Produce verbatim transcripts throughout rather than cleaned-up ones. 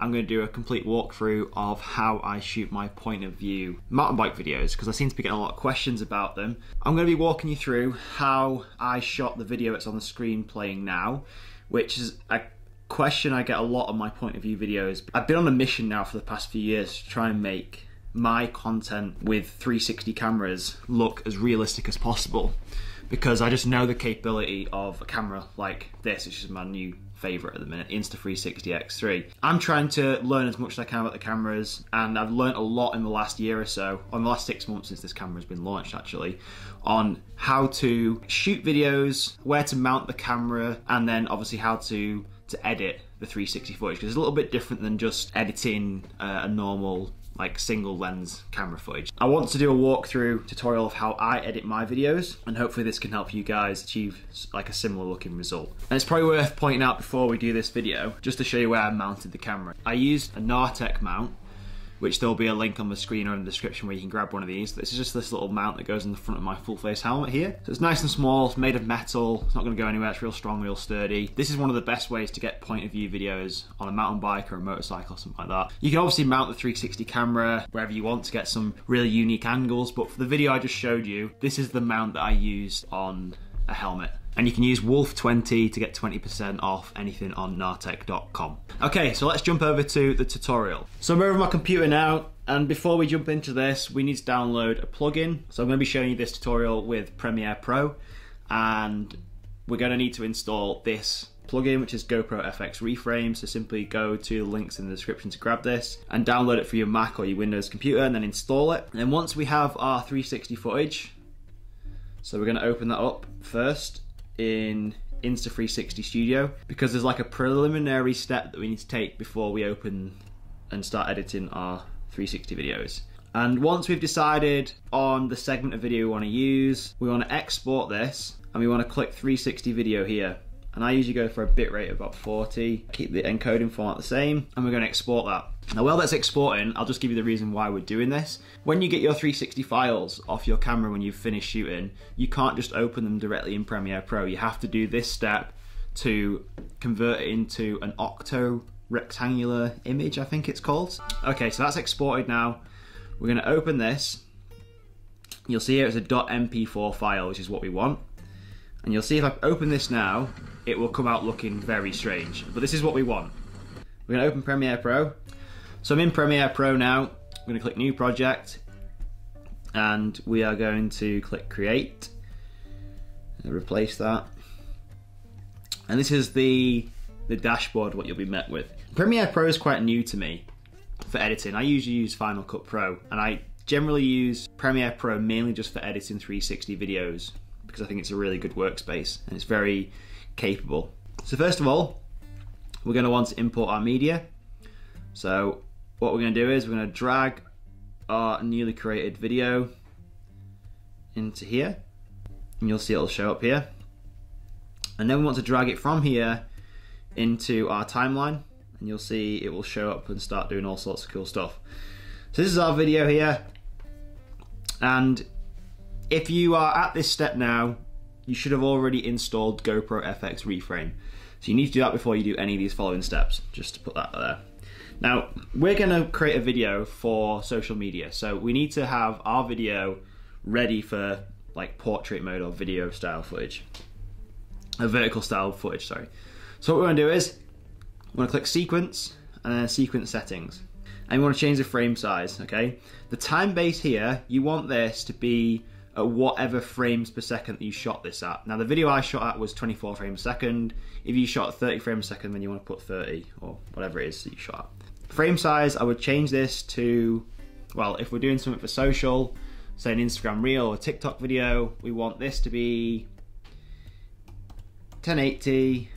I'm going to do a complete walkthrough of how I shoot my point of view mountain bike videos, because I seem to be getting a lot of questions about them. I'm going to be walking you through how I shot the video that's on the screen playing now, which is a question I get a lot on my point of view videos. I've been on a mission now for the past few years to try and make my content with three sixty cameras look as realistic as possible, because I just know the capability of a camera like this, which is my new favorite at the minute, Insta three sixty X three. I'm trying to learn as much as I can about the cameras, and I've learned a lot in the last year or so, on the last six months since this camera's been launched actually, on how to shoot videos, where to mount the camera, and then obviously how to, to edit the three sixty footage, because it's a little bit different than just editing uh, a normal like single lens camera footage. I want to do a walkthrough tutorial of how I edit my videos, and hopefully this can help you guys achieve like a similar looking result. And it's probably worth pointing out before we do this video, just to show you where I mounted the camera. I used a Gnartec mount, which there'll be a link on the screen or in the description where you can grab one of these. This is just this little mount that goes in the front of my full face helmet here. So it's nice and small, it's made of metal, it's not gonna go anywhere, it's real strong, real sturdy. This is one of the best ways to get point of view videos on a mountain bike or a motorcycle or something like that. You can obviously mount the three sixty camera wherever you want to get some really unique angles, but for the video I just showed you, this is the mount that I used on a helmet. And you can use WOLF twenty to get twenty percent off anything on gnartec dot com. Okay, so let's jump over to the tutorial. So I'm over my computer now, and before we jump into this, we need to download a plugin. So I'm going to be showing you this tutorial with Premiere Pro, and we're going to need to install this plugin, which is GoPro F X Reframe. So simply go to the links in the description to grab this and download it for your Mac or your Windows computer, and then install it. And then once we have our three sixty footage, so we're going to open that up first in Insta three sixty Studio, because there's like a preliminary step that we need to take before we open and start editing our three sixty videos. And once we've decided on the segment of video we want to use, we want to export this, and we want to click three sixty video here. And I usually go for a bitrate of about forty, keep the encoding format the same, and we're going to export that. Now while that's exporting, I'll just give you the reason why we're doing this. When you get your three sixty files off your camera when you've finished shooting, you can't just open them directly in Premiere Pro. You have to do this step to convert it into an octo rectangular image, I think it's called. Okay, so that's exported now. We're going to open this. You'll see here it's a .m p four file, which is what we want. And you'll see if I open this now, it will come out looking very strange, but this is what we want. We're going to open Premiere Pro. So I'm in Premiere Pro now. I'm going to click New Project, and we are going to click Create, and replace that. And this is the, the dashboard, what you'll be met with. Premiere Pro is quite new to me for editing. I usually use Final Cut Pro, and I generally use Premiere Pro mainly just for editing three sixty videos, because I think it's a really good workspace and it's very capable. So first of all, we're going to want to import our media. So what we're going to do is we're going to drag our newly created video into here, and you'll see it'll show up here. And then we want to drag it from here into our timeline, and you'll see it will show up and start doing all sorts of cool stuff. So this is our video here, and if you are at this step now, you should have already installed GoPro F X Reframe. So you need to do that before you do any of these following steps, just to put that there. Now, we're gonna create a video for social media. So we need to have our video ready for like portrait mode or video style footage, a vertical style footage, sorry. So what we're gonna do is, we're gonna click sequence and then sequence settings. And we wanna change the frame size, okay? The time base here, you want this to be at whatever frames per second that you shot this at. Now the video I shot at was twenty-four frames a second. If you shot thirty frames a second, then you want to put thirty or whatever it is that you shot at. Frame size, I would change this to, well, if we're doing something for social, say an Instagram reel or TikTok video, we want this to be ten eighty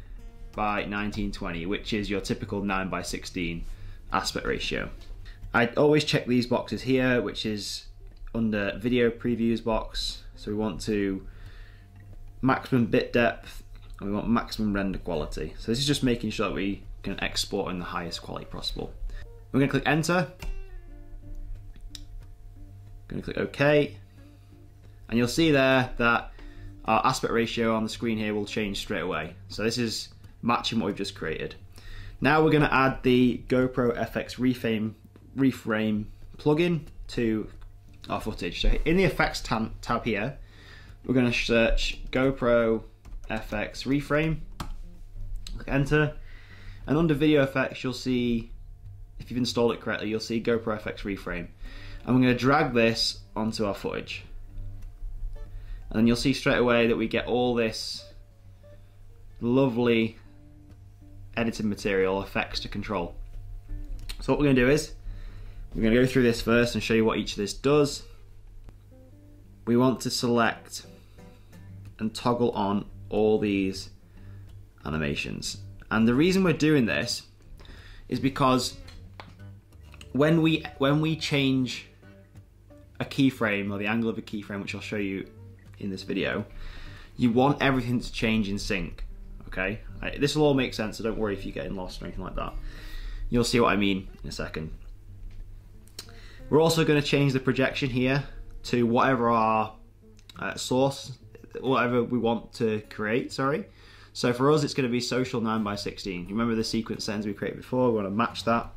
by nineteen twenty, which is your typical nine by sixteen aspect ratio. I always check these boxes here, which is under video previews box. So we want to maximum bit depth, and we want maximum render quality. So this is just making sure that we can export in the highest quality possible. We're gonna click enter. I'm gonna click okay. And you'll see there that our aspect ratio on the screen here will change straight away. So this is matching what we've just created. Now we're going to add the GoPro F X Reframe, Reframe plugin to our footage. So in the effects tab, tab here, we're going to search GoPro F X Reframe, click enter, and under video effects, you'll see, if you've installed it correctly, you'll see GoPro F X Reframe. And we're going to drag this onto our footage. And then you'll see straight away that we get all this lovely edited material, effects to control. So what we're going to do is, we're going to go through this first and show you what each of this does. We want to select and toggle on all these animations. And the reason we're doing this is because when we, when we change a keyframe or the angle of a keyframe, which I'll show you in this video, you want everything to change in sync, okay? This will all make sense, so don't worry if you're getting lost or anything like that. You'll see what I mean in a second. We're also going to change the projection here to whatever our uh, source, whatever we want to create, sorry. So for us, it's going to be social nine by sixteen. You remember the sequence settings we created before, we want to match that.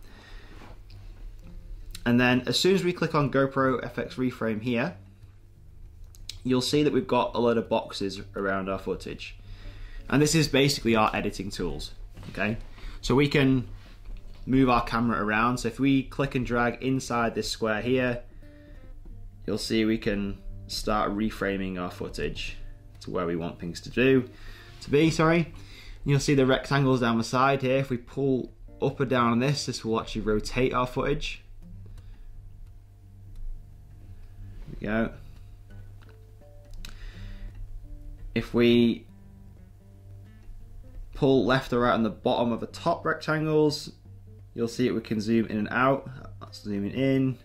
And then as soon as we click on GoPro F X Reframe here, you'll see that we've got a load of boxes around our footage. And this is basically our editing tools, okay? So we can move our camera around. So if we click and drag inside this square here, you'll see we can start reframing our footage to where we want things to do, to be, sorry. And you'll see the rectangles down the side here. If we pull up or down on this, this will actually rotate our footage. There we go. If we pull left or right on the bottom of the top rectangles, you'll see it. We can zoom in and out. That's zooming in,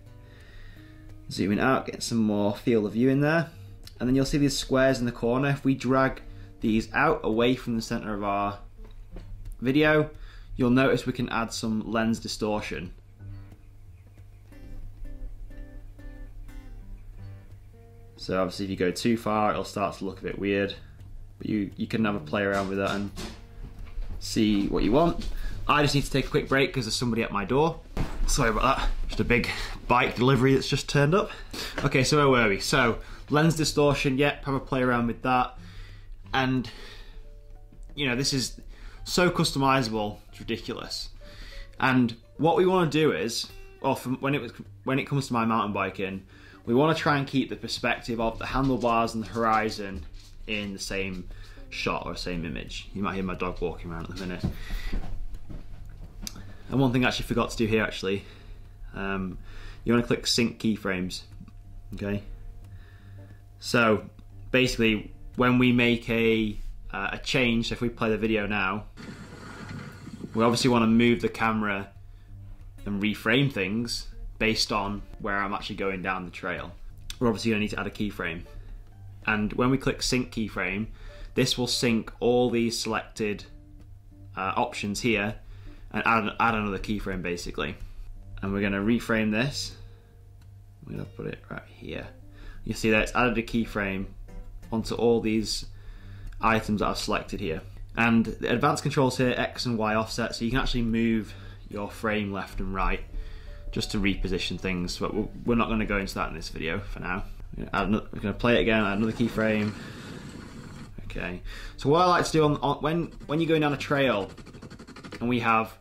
zooming out, get some more field of view in there. And then you'll see these squares in the corner. If we drag these out away from the center of our video, you'll notice we can add some lens distortion. So obviously if you go too far, it'll start to look a bit weird, but you, you can have a play around with that and see what you want. I just need to take a quick break because there's somebody at my door. Sorry about that, just a big bike delivery that's just turned up. Okay, so where were we? So lens distortion, yep, have a play around with that. And you know, this is so customizable, it's ridiculous. And what we wanna do is, well, from when it was, when it comes to my mountain biking, we want to try and keep the perspective of the handlebars and the horizon in the same shot or same image. You might hear my dog walking around at the minute. And one thing I actually forgot to do here actually, um, you want to click sync keyframes, okay? So basically when we make a, uh, a change, so if we play the video now, we obviously want to move the camera and reframe things based on where I'm actually going down the trail. We're obviously gonna need to add a keyframe. And when we click sync keyframe, this will sync all these selected uh, options here and add, add another keyframe basically. And we're gonna reframe this. We're gonna put it right here. You see that it's added a keyframe onto all these items that I've selected here. And the advanced controls here, X and Y offset, so you can actually move your frame left and right just to reposition things, but we're not going to go into that in this video for now. We're going to play it again, add another keyframe. Okay, so what I like to do on, on when when you're going down a trail and we have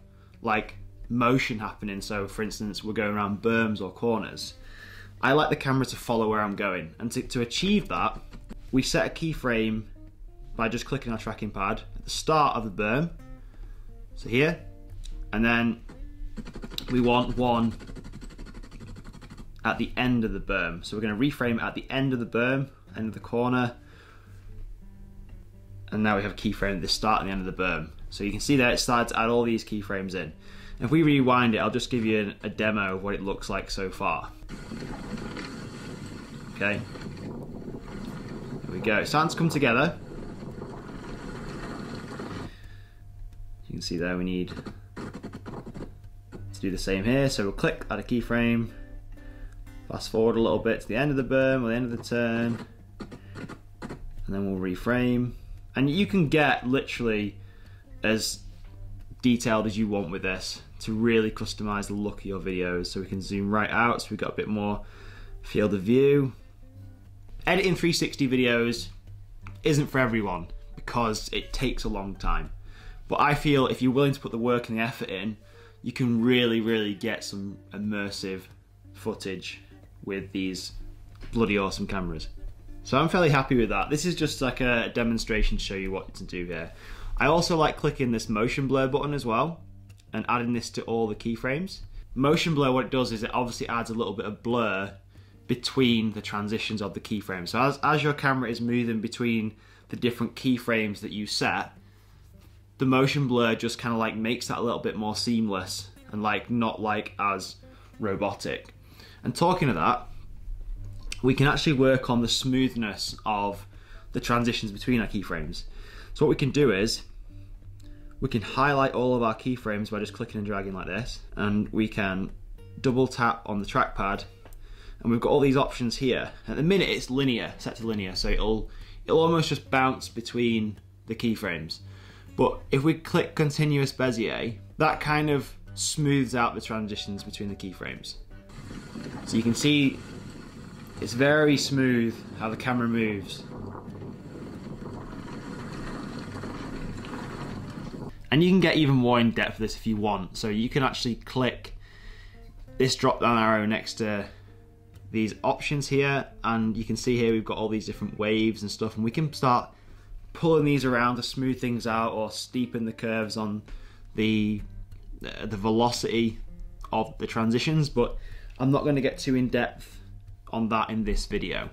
like motion happening, so for instance we're going around berms or corners, I like the camera to follow where I'm going, and to, to achieve that we set a keyframe by just clicking our tracking pad at the start of the berm, so here, and then we want one at the end of the berm. So we're going to reframe at the end of the berm, end of the corner. And now we have a keyframe at the start and the end of the berm. So you can see that it started to add all these keyframes in. And if we rewind it, I'll just give you a demo of what it looks like so far. Okay. There we go. It's starting to come together. You can see there we need do the same here, so we'll click, add a keyframe, fast forward a little bit to the end of the berm or the end of the turn, and then we'll reframe. And you can get literally as detailed as you want with this to really customize the look of your videos. So we can zoom right out, so we've got a bit more field of view. Editing three sixty videos isn't for everyone because it takes a long time. But I feel if you're willing to put the work and the effort in, you can really, really get some immersive footage with these bloody awesome cameras. So I'm fairly happy with that. This is just like a demonstration to show you what to do here. I also like clicking this motion blur button as well and adding this to all the keyframes. Motion blur, what it does is it obviously adds a little bit of blur between the transitions of the keyframes. So as, as your camera is moving between the different keyframes that you set, the motion blur just kind of like makes that a little bit more seamless and like not like as robotic. And talking of that, we can actually work on the smoothness of the transitions between our keyframes. So what we can do is we can highlight all of our keyframes by just clicking and dragging like this, and we can double tap on the trackpad, and we've got all these options here. At the minute it's linear, set to linear, so it'll it'll almost just bounce between the keyframes. But if we click continuous Bezier, that kind of smooths out the transitions between the keyframes. So you can see it's very smooth how the camera moves. And you can get even more in depth with this if you want. So you can actually click this drop down arrow next to these options here, and you can see here we've got all these different waves and stuff, and we can start pulling these around to smooth things out or steepen the curves on the uh, the velocity of the transitions, but I'm not going to get too in depth on that in this video.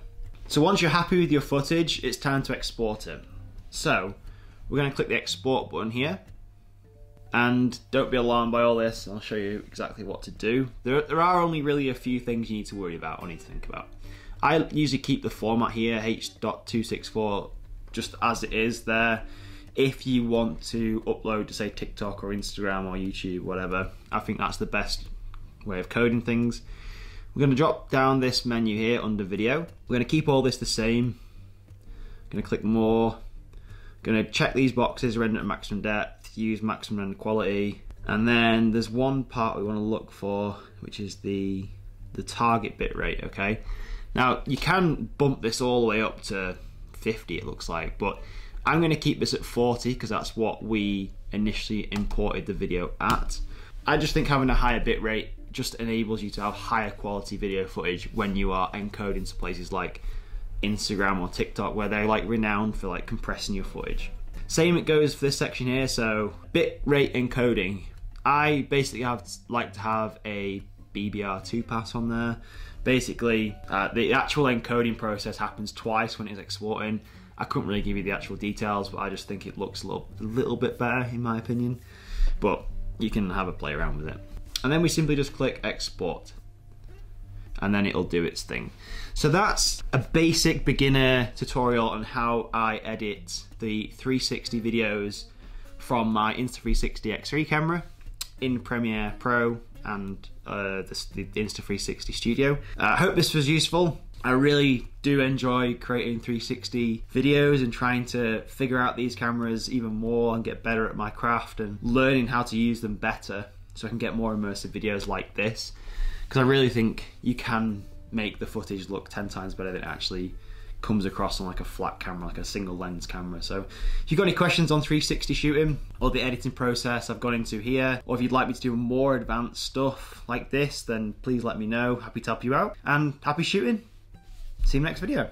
So once you're happy with your footage, it's time to export it. So we're going to click the export button here, and don't be alarmed by all this, I'll show you exactly what to do. There, there are only really a few things you need to worry about or need to think about. I usually keep the format here, H two sixty-four, just as it is there. If you want to upload to say TikTok or Instagram or YouTube, whatever, I think that's the best way of coding things. We're going to drop down this menu here under video. We're going to keep all this the same. I'm going to click more. I'm going to check these boxes, render at maximum depth, use maximum render quality. And then there's one part we want to look for, which is the, the target bitrate, okay? Now, you can bump this all the way up to fifty, it looks like, but I'm going to keep this at forty because that's what we initially imported the video at. I just think having a higher bitrate just enables you to have higher quality video footage when you are encoding to places like Instagram or TikTok, where they're like renowned for like compressing your footage. Same it goes for this section here. So bitrate encoding, I basically have like to have a B B R two pass on there. Basically uh, the actual encoding process happens twice when it's exporting. I couldn't really give you the actual details, but I just think it looks a little, a little bit better in my opinion, but you can have a play around with it. And then we simply just click export, and then it'll do its thing. So that's a basic beginner tutorial on how I edit the three sixty videos from my Insta three sixty X three camera in Premiere Pro and uh, the, the Insta three sixty Studio. I uh, hope this was useful. I really do enjoy creating three sixty videos and trying to figure out these cameras even more and get better at my craft and learning how to use them better, so I can get more immersive videos like this, because I really think you can make the footage look ten times better than it actually comes across on like a flat camera, like a single lens camera. So if you've got any questions on three sixty shooting or the editing process I've gone into here, or if you'd like me to do more advanced stuff like this, then please let me know. Happy to help you out, and happy shooting. See you in the next video.